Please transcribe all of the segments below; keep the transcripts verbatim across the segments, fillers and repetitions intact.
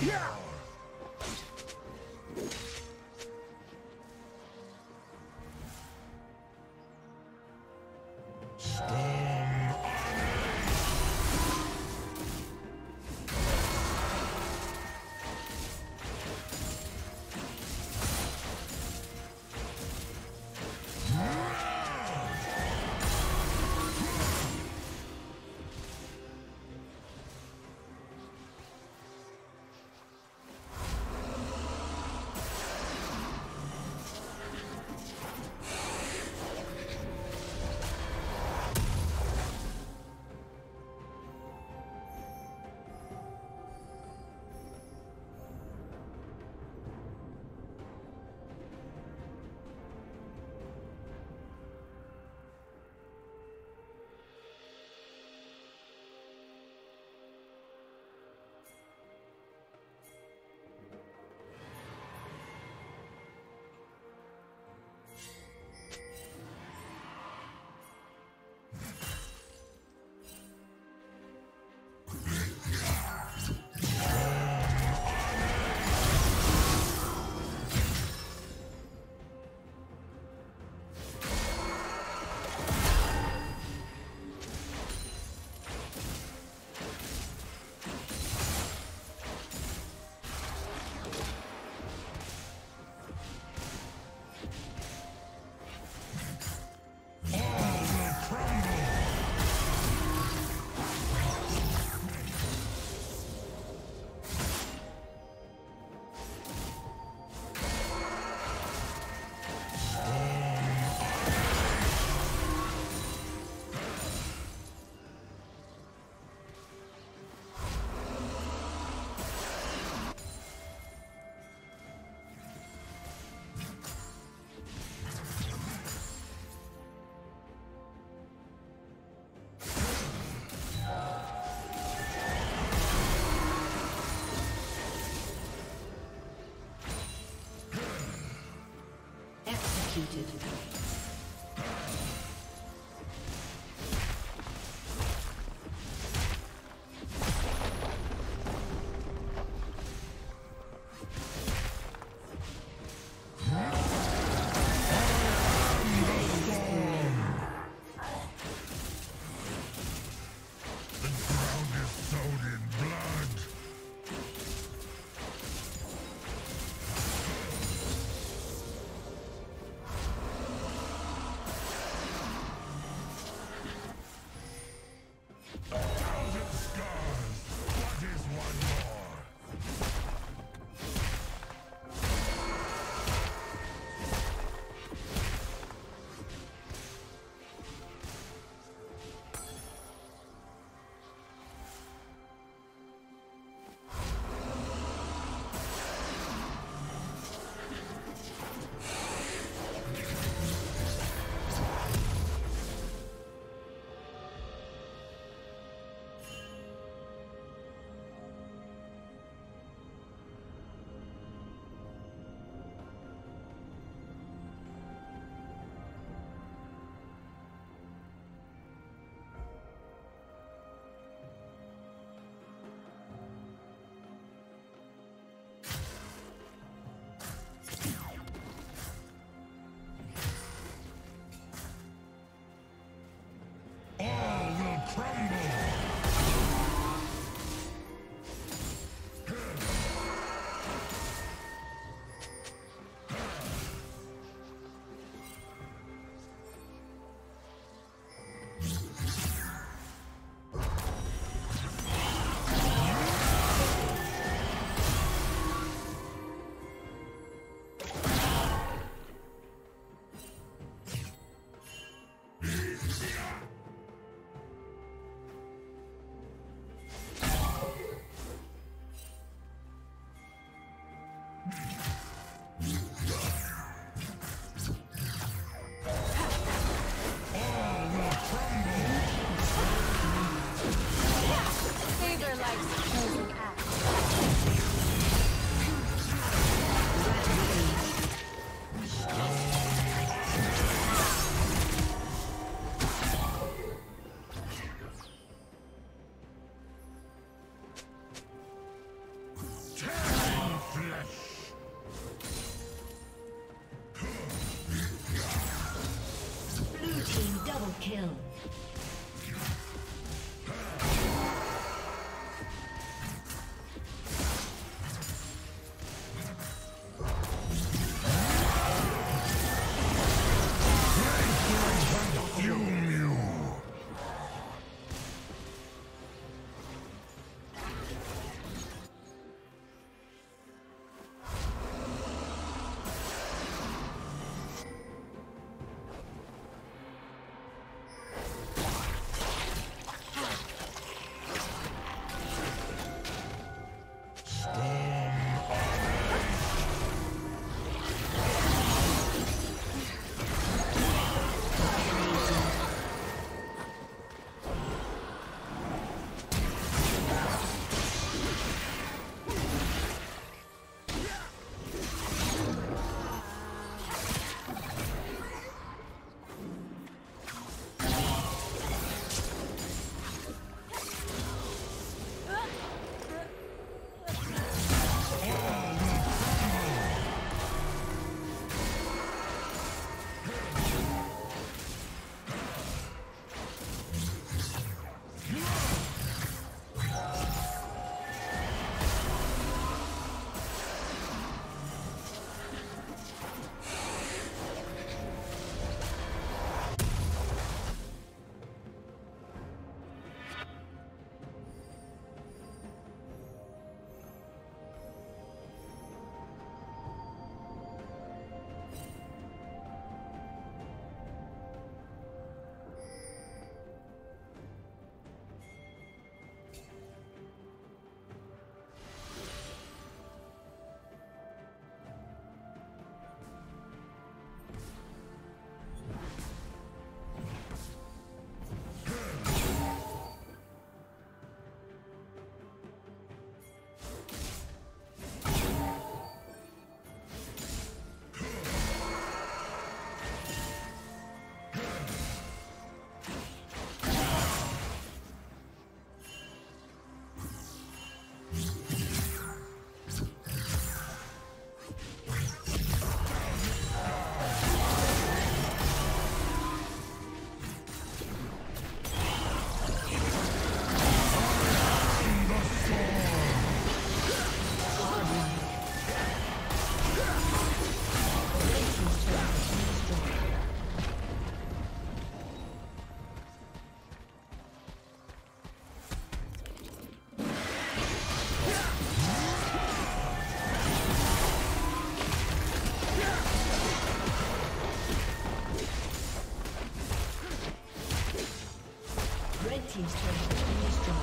Executed. ill. He's trying to be strong.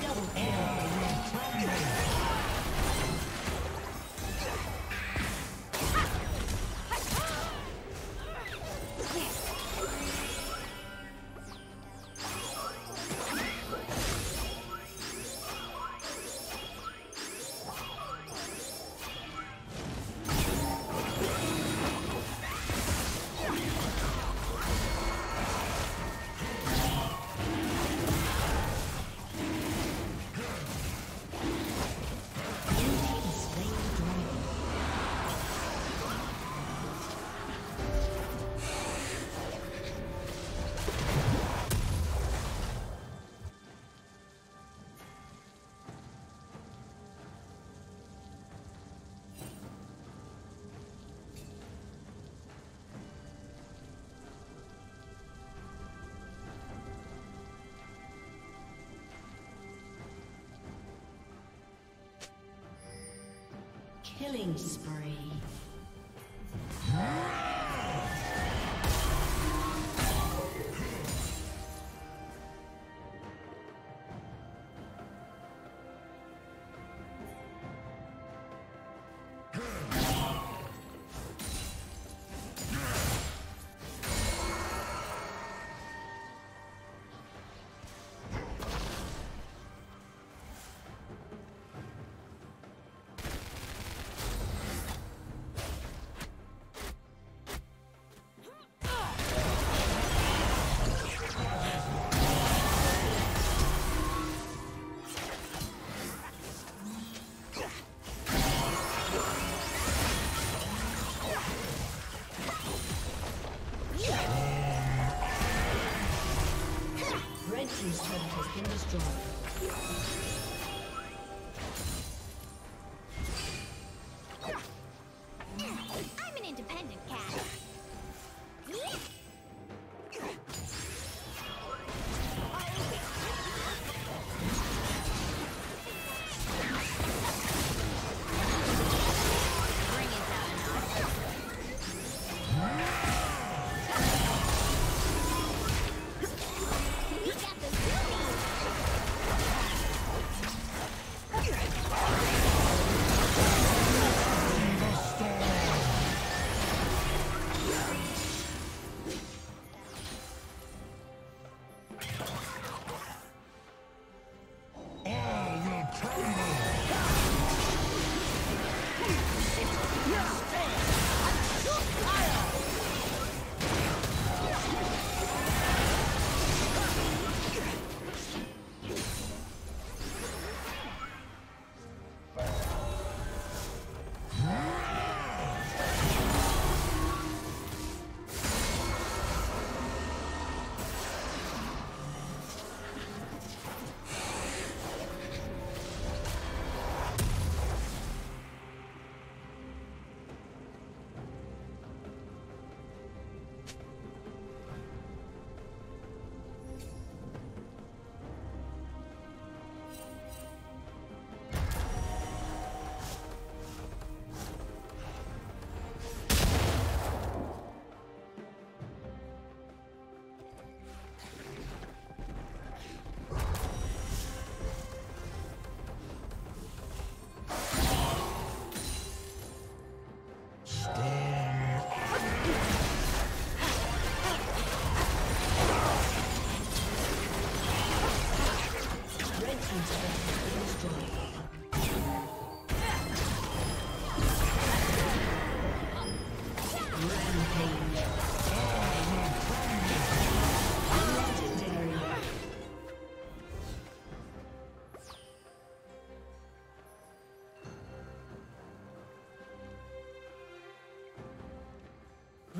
Double kill. Killing spree.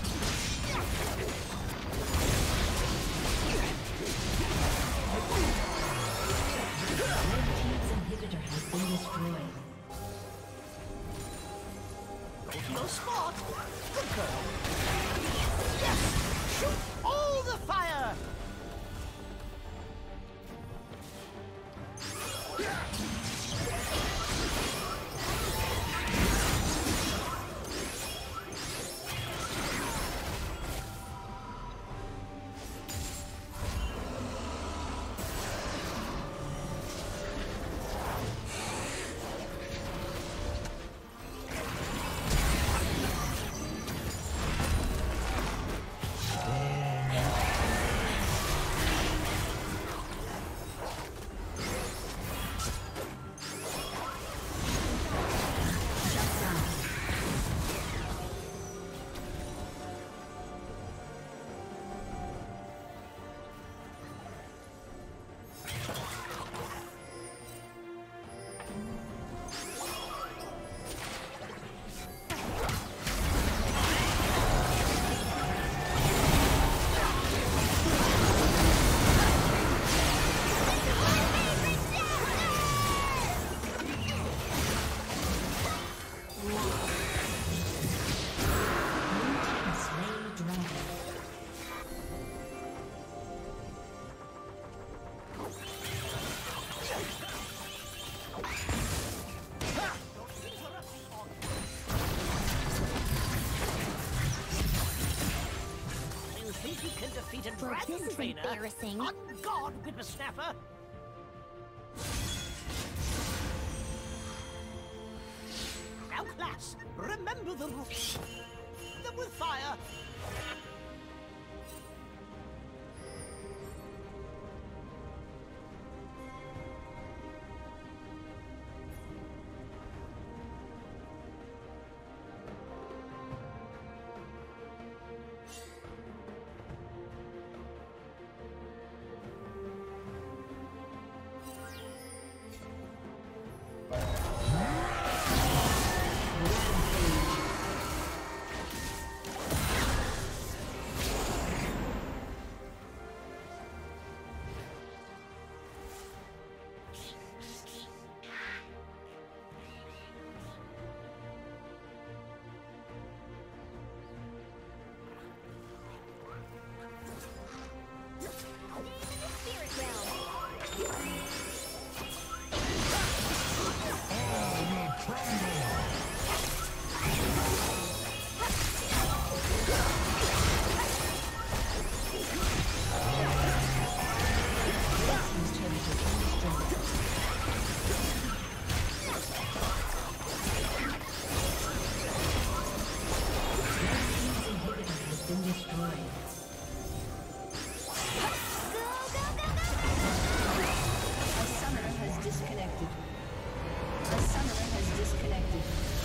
Red team's inhibitor has been destroyed. Make no spot. Good girl. Yes! Shoot all the fire! Yeah. As this a trainer, is embarrassing. On guard, Whippersnapper! Now, class, remember the rules. Them with fire. Disconnected.